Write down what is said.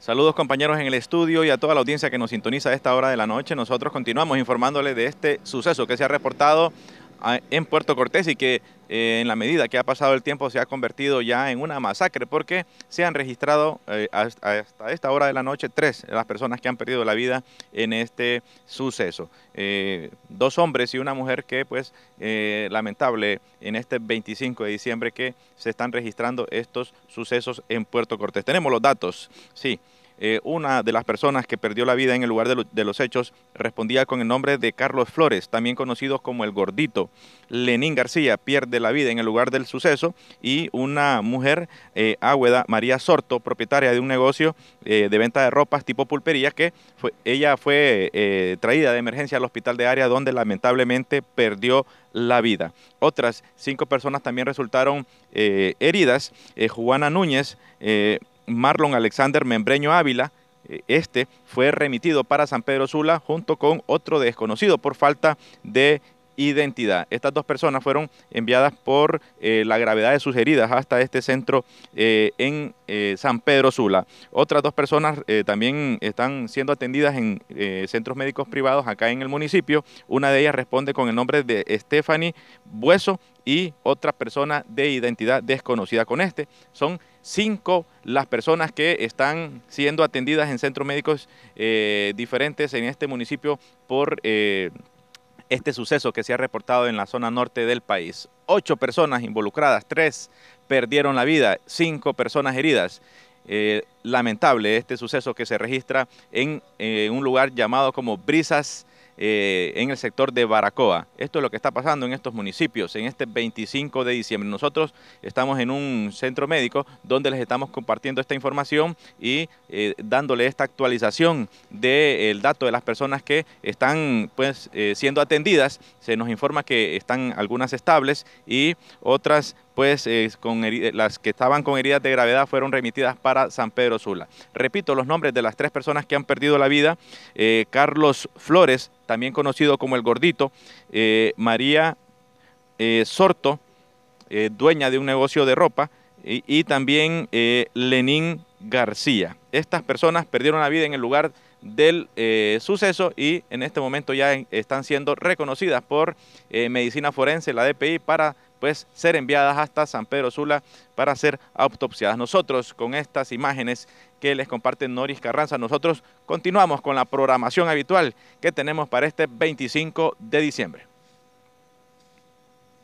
Saludos compañeros en el estudio y a toda la audiencia que nos sintoniza a esta hora de la noche. Nosotros continuamos informándoles de este suceso que se ha reportado en Puerto Cortés y que en la medida que ha pasado el tiempo se ha convertido ya en una masacre, porque se han registrado hasta esta hora de la noche 3 de las personas que han perdido la vida en este suceso. 2 hombres y una mujer que, pues, lamentable en este 25 de diciembre que se están registrando estos sucesos en Puerto Cortés. Tenemos los datos, sí. Una de las personas que perdió la vida en el lugar de los hechos respondía con el nombre de Carlos Flores, también conocido como El Gordito. Lenín García pierde la vida en el lugar del suceso, y una mujer, Agüeda María Sorto, propietaria de un negocio de venta de ropas tipo pulpería, que fue traída de emergencia al hospital de área, donde lamentablemente perdió la vida. Otras 5 personas también resultaron heridas. Juana Núñez, Marlon Alexander Membreño Ávila, este fue remitido para San Pedro Sula junto con otro desconocido por falta de identidad. Estas 2 personas fueron enviadas por la gravedad de sus heridas hasta este centro en San Pedro Sula. Otras 2 personas también están siendo atendidas en centros médicos privados acá en el municipio. Una de ellas responde con el nombre de Stephanie Bueso y otra persona de identidad desconocida con este. Son 5 las personas que están siendo atendidas en centros médicos diferentes en este municipio por este suceso que se ha reportado en la zona norte del país. 8 personas involucradas, 3 perdieron la vida, 5 personas heridas. Lamentable este suceso que se registra en un lugar llamado como Brisas, en el sector de Baracoa. Esto es lo que está pasando en estos municipios en este 25 de diciembre. Nosotros estamos en un centro médico donde les estamos compartiendo esta información y dándole esta actualización del dato de las personas que están, pues, siendo atendidas. Se nos informa que están algunas estables y otras, pues, las que estaban con heridas de gravedad fueron remitidas para San Pedro Sula. Repito los nombres de las 3 personas que han perdido la vida: Carlos Flores, también conocido como El Gordito, María Sorto, dueña de un negocio de ropa, y también Lenín García. Estas personas perdieron la vida en el lugar del suceso y en este momento ya están siendo reconocidas por Medicina Forense, la DPI, para, pues, ser enviadas hasta San Pedro Sula para ser autopsiadas. Nosotros, con estas imágenes que les comparte Noris Carranza, nosotros continuamos con la programación habitual que tenemos para este 25 de diciembre.